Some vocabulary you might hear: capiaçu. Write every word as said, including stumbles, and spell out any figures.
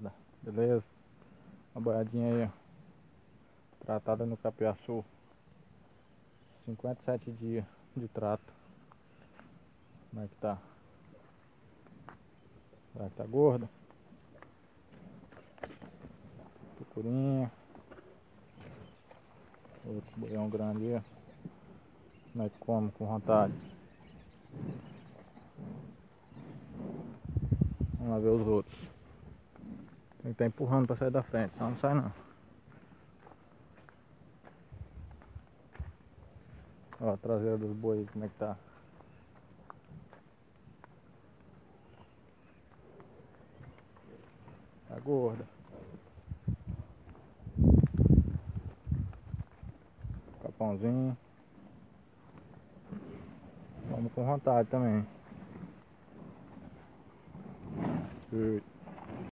moçada, beleza? Uma boiadinha aí, ó, tratada no capiaçu, cinquenta e sete dias de trato. Como é que tá? Será que tá gorda? Tucurinha. Outro boião grande aí, nós comemos com vontade. Vamos lá ver os outros. Tem que estar empurrando para sair da frente, senão não sai não. Ó, a traseira dos bois, como é que tá? Tá gorda. Capãozinho. Vamos com vontade também. Good.